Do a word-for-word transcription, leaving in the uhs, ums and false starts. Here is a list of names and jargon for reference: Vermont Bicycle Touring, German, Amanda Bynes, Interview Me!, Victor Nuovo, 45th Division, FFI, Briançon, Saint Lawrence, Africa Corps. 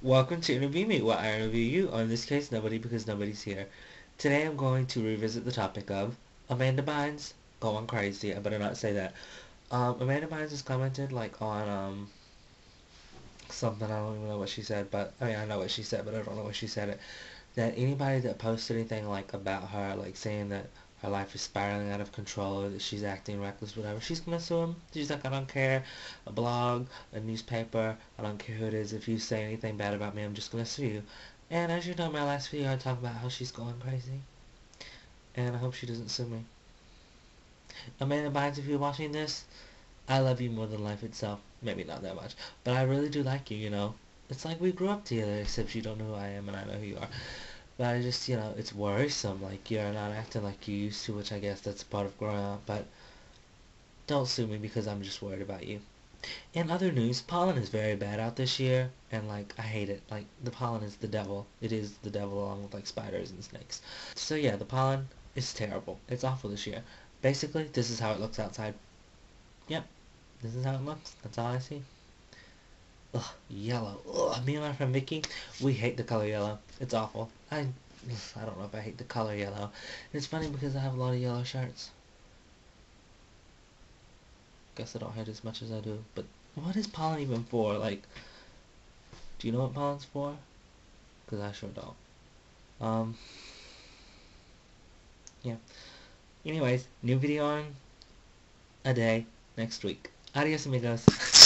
Welcome to Interview Me, where I interview you, or in this case, nobody, because nobody's here. Today I'm going to revisit the topic of Amanda Bynes going crazy. I better not say that. Um, Amanda Bynes has commented, like, on, um, something, I don't even know what she said, but, I mean, I know what she said, but I don't know what she said it, that anybody that posted anything, like, about her, like, saying that her life is spiraling out of control, or that she's acting reckless, whatever, she's gonna sue him. She's like, I don't care, a blog, a newspaper, I don't care who it is, if you say anything bad about me, I'm just gonna sue you. And as you know, my last video, I talked about how she's going crazy, and I hope she doesn't sue me. Amanda Bynes, if you're watching this, I love you more than life itself. Maybe not that much, but I really do like you, you know. It's like we grew up together, except you don't know who I am and I know who you are. But I just, you know, it's worrisome. Like, you're not acting like you used to, which I guess that's part of growing up. But don't sue me because I'm just worried about you. In other news, pollen is very bad out this year. And, like, I hate it. Like, the pollen is the devil. It is the devil along with, like, spiders and snakes. So, yeah, the pollen is terrible. It's awful this year. Basically, this is how it looks outside. Yep. This is how it looks. That's all I see. Ugh, yellow. Ugh, me and my friend Vicky, we hate the color yellow. It's awful. I, I don't know if I hate the color yellow. It's funny because I have a lot of yellow shirts. Guess I don't hate it as much as I do. But what is pollen even for? Like, do you know what pollen's for? Because I sure don't. Um. Yeah. Anyways, new video on a day next week. Adios, amigos.